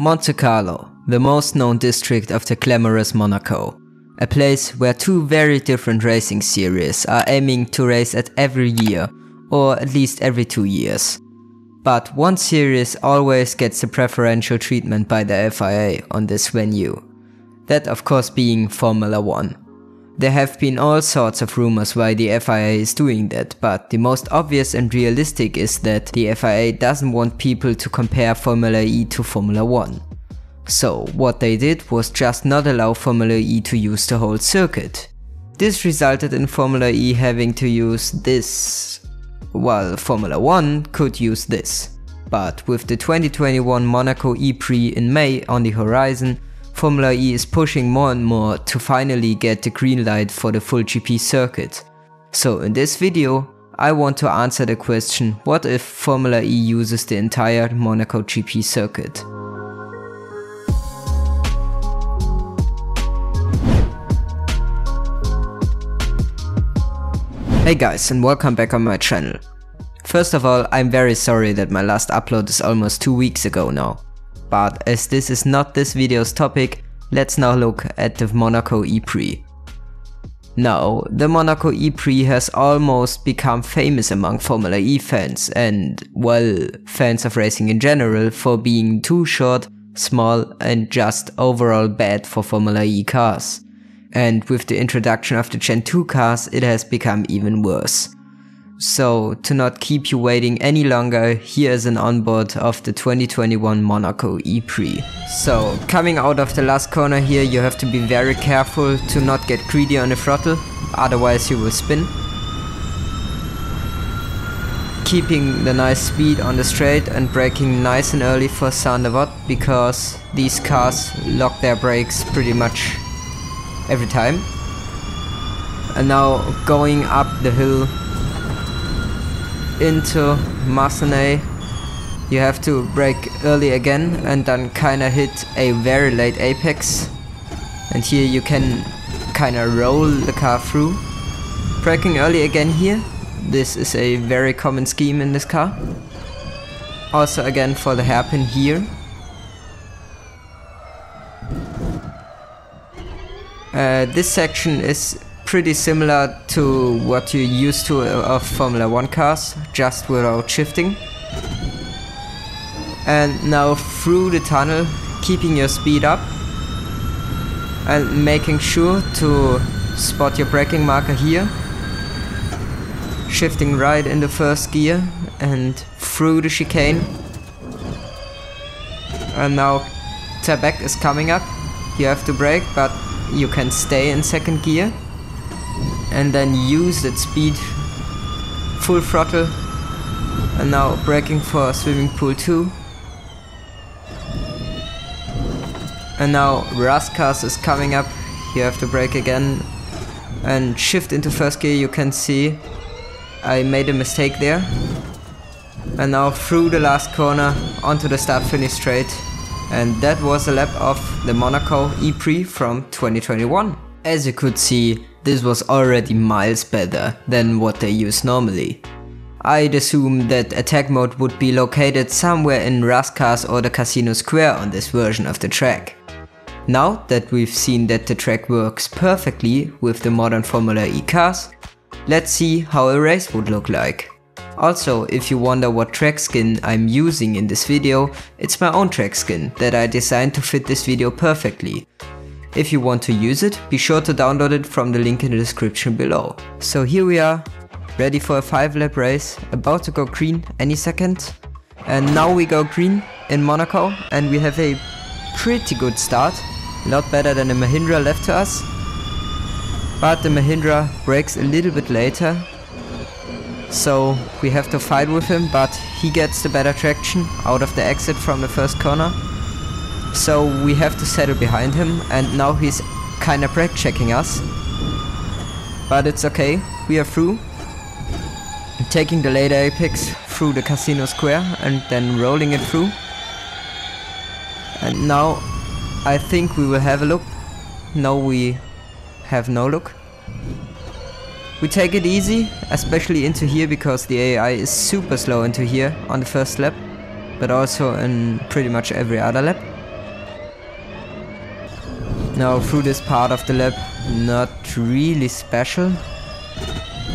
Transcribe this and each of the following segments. Monte Carlo, the most known district of the glamorous Monaco, a place where two very different racing series are aiming to race at every year, or at least every 2 years. But one series always gets the preferential treatment by the FIA on this venue, that of course being Formula 1. There have been all sorts of rumors why the FIA is doing that, but the most obvious and realistic is that the FIA doesn't want people to compare Formula E to Formula 1. So what they did was just not allow Formula E to use the whole circuit. This resulted in Formula E having to use this, while Formula 1 could use this. But with the 2021 Monaco E-Prix in May on the horizon, Formula E is pushing more and more to finally get the green light for the full GP circuit. So in this video, I want to answer the question, what if Formula E uses the entire Monaco GP circuit? Hey guys, and welcome back on my channel. First of all, I'm very sorry that my last upload is almost 2 weeks ago now. But as this is not this video's topic, let's now look at the Monaco E-Prix. Now, the Monaco E-Prix has almost become famous among Formula E fans and, well, fans of racing in general for being too short, small and just overall bad for Formula E cars. And with the introduction of the Gen 2 cars, it has become even worse. So, to not keep you waiting any longer, here is an onboard of the 2021 Monaco E-Prix. So, coming out of the last corner here, you have to be very careful to not get greedy on the throttle, otherwise you will spin. Keeping the nice speed on the straight and braking nice and early for Sandewort, because these cars lock their brakes pretty much every time. And now going up the hill into Massenet, you have to brake early again and then kinda hit a very late apex, and here you can kinda roll the car through. Braking early again here, this is a very common scheme in this car. Also again for the hairpin here. This section is pretty similar to what you're used to of Formula 1 cars, just without shifting. And now through the tunnel, keeping your speed up and making sure to spot your braking marker here. Shifting right in the first gear and through the chicane. And now Tabac is coming up. You have to brake, but you can stay in second gear and then use that speed full throttle. And now braking for swimming pool 2. And now Rascasse is coming up, you have to brake again and shift into first gear. You can see I made a mistake there. And now through the last corner onto the start finish straight, and that was a lap of the Monaco E-Prix from 2021. As you could see, this was already miles better than what they use normally. I'd assume that attack mode would be located somewhere in Rascasse or the Casino Square on this version of the track. Now that we've seen that the track works perfectly with the modern Formula E cars, let's see how a race would look like. Also, if you wonder what track skin I'm using in this video, it's my own track skin that I designed to fit this video perfectly. If you want to use it, be sure to download it from the link in the description below. So here we are, ready for a 5-lap race, about to go green any second. And now we go green in Monaco, and we have a pretty good start. A lot better than the Mahindra left to us. But the Mahindra brakes a little bit later, so we have to fight with him, but he gets the better traction out of the exit from the first corner. So we have to settle behind him, and now he's kinda brake checking us. But it's okay, we are through. Taking the later apex through the Casino Square and then rolling it through. And now I think we will have a look. No, we have no look. We take it easy, especially into here, because the AI is super slow into here on the first lap, but also in pretty much every other lap. No, through this part of the lap, not really special.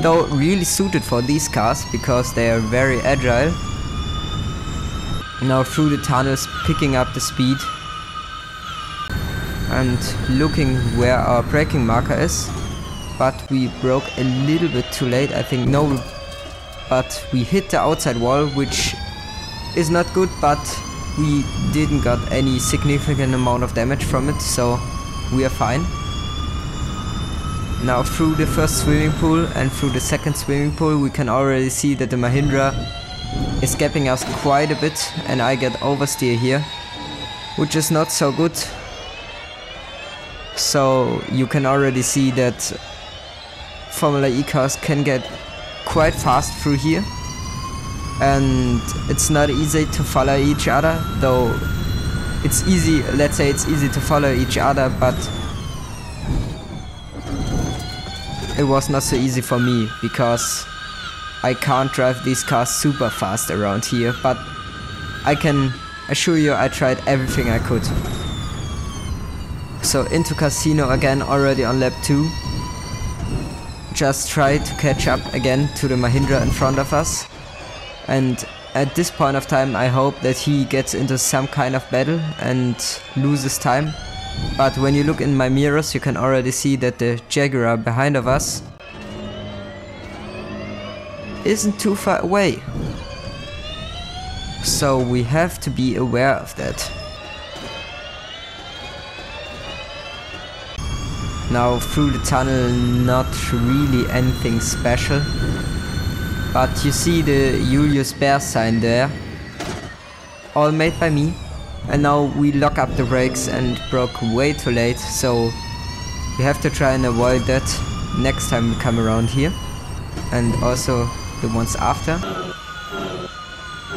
Though really suited for these cars, because they are very agile. Now through the tunnels, picking up the speed. And looking where our braking marker is. But we broke a little bit too late, I think. No, but we hit the outside wall, which is not good, but we didn't got any significant amount of damage from it, so we are fine. Now through the first swimming pool and through the second swimming pool, we can already see that the Mahindra is gapping us quite a bit, and I get oversteer here, which is not so good. So you can already see that Formula E cars can get quite fast through here. And it's not easy to follow each other, though it's easy, let's say it's easy to follow each other, but it was not so easy for me, because I can't drive these cars super fast around here, but I can assure you I tried everything I could. So into Casino again, already on lap 2. Just try to catch up again to the Mahindra in front of us. And at this point of time I hope that he gets into some kind of battle and loses time. But when you look in my mirrors, you can already see that the Jaguar behind of us isn't too far away. So we have to be aware of that. Now through the tunnel, not really anything special. But you see the Julius Bear sign there, all made by me. And now we lock up the brakes and broke way too late, so we have to try and avoid that next time we come around here. And also the ones after.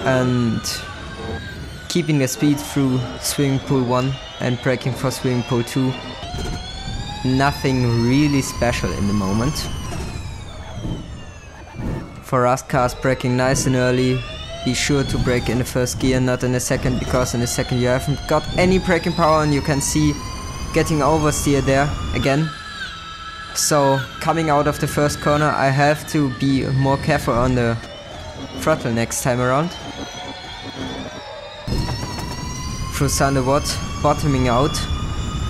And keeping the speed through swimming pool 1 and braking for swimming pool 2. Nothing really special in the moment. For Rascasse, braking nice and early. Be sure to brake in the first gear, not in the second, because in the second you haven't got any braking power, and you can see getting oversteer there again. So coming out of the first corner, I have to be more careful on the throttle next time around. Through Sandewort, bottoming out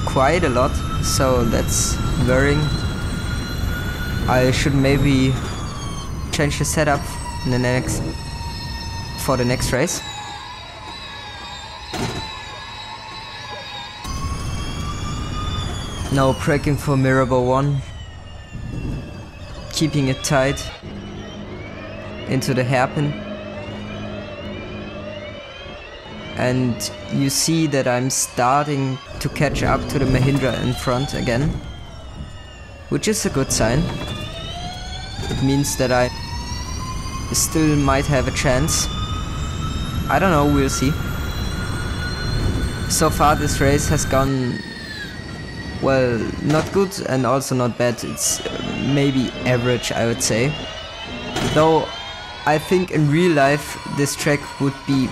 quite a lot, so that's worrying. I should maybe change the setup in the next for the next race. Now braking for Mirabeau 1, keeping it tight into the hairpin, and you see that I'm starting to catch up to the Mahindra in front again, which is a good sign. It means that I still might have a chance. I don't know, we'll see. So far this race has gone, well, not good and also not bad. It's maybe average, I would say. Though I think in real life this track would be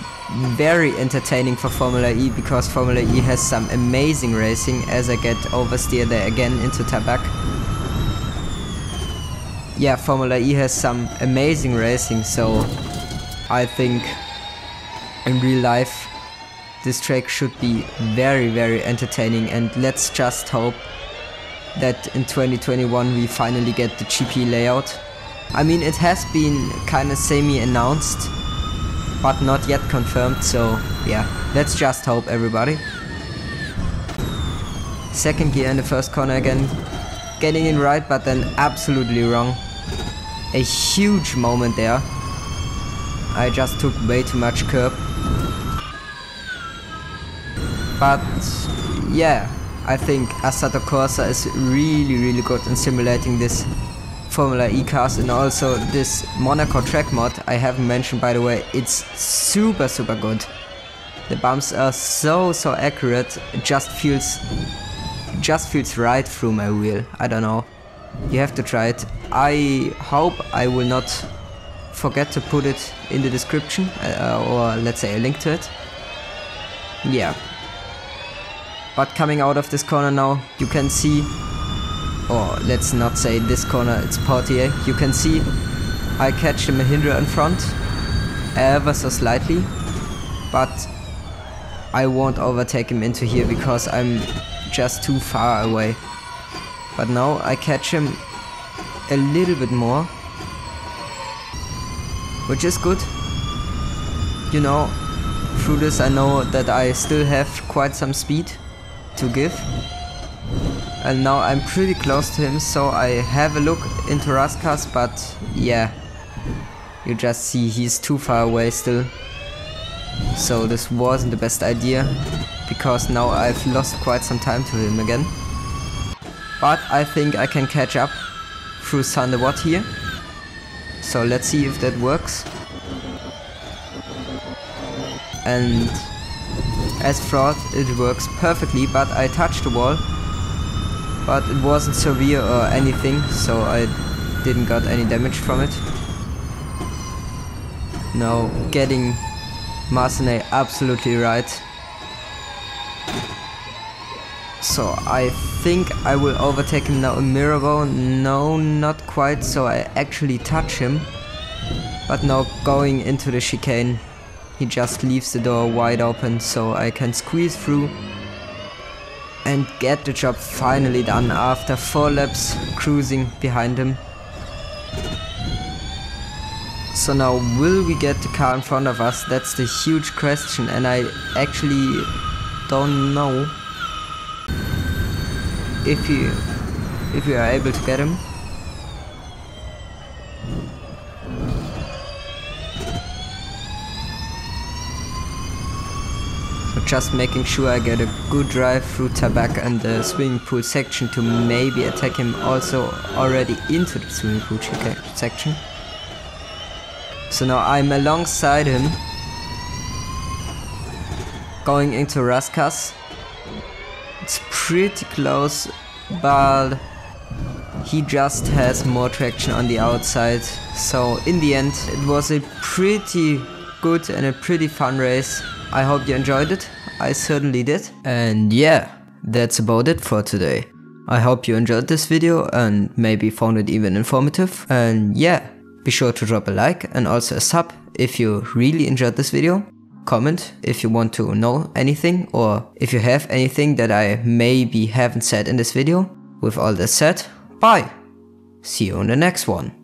very entertaining for Formula E, because Formula E has some amazing racing, as I get oversteer there again into Tabac. Yeah, Formula E has some amazing racing, so I think in real life this track should be very, very entertaining, and let's just hope that in 2021 we finally get the GP layout. I mean, it has been kinda semi-announced, but not yet confirmed, so yeah, let's just hope, everybody. Second gear in the first corner again. Getting it right, but then absolutely wrong. A huge moment there. I just took way too much curb. But yeah, I think Assetto Corsa is really, really good in simulating this Formula E cars, and also this Monaco track mod I haven't mentioned, by the way. It's super, super good. The bumps are so, so accurate. It just feels right through my wheel. I don't know. You have to try it. I hope I will not forget to put it in the description, or let's say a link to it. Yeah. But coming out of this corner now, you can see... Or let's not say this corner, it's Portier. You can see I catch the Mahindra in front, ever so slightly. But I won't overtake him into here because I'm just too far away. But now I catch him a little bit more, which is good. You know, through this I know that I still have quite some speed to give. And now I'm pretty close to him, so I have a look into Rascasse, but yeah, you just see he's too far away still. So this wasn't the best idea, because now I've lost quite some time to him again. But I think I can catch up through Sandewort here. So let's see if that works. And as thought, it works perfectly, but I touched the wall. But it wasn't severe or anything, so I didn't got any damage from it. Now getting Massenet absolutely right. So I think I will overtake him now in Mirabeau. No, not quite, so I actually touch him. But now going into the chicane, he just leaves the door wide open, so I can squeeze through and get the job finally done after 4 laps cruising behind him. So now, will we get the car in front of us? That's the huge question, and I actually don't know if we are able to get him. Just making sure I get a good drive through Tabac and the swimming pool section to maybe attack him also already into the swimming pool section. So now I'm alongside him, going into Rascasse. It's pretty close, but he just has more traction on the outside. So in the end, it was a pretty good and a pretty fun race. I hope you enjoyed it, I certainly did. And yeah, that's about it for today. I hope you enjoyed this video and maybe found it even informative. And yeah, be sure to drop a like and also a sub if you really enjoyed this video. Comment if you want to know anything or if you have anything that I maybe haven't said in this video. With all that said, bye! See you in the next one.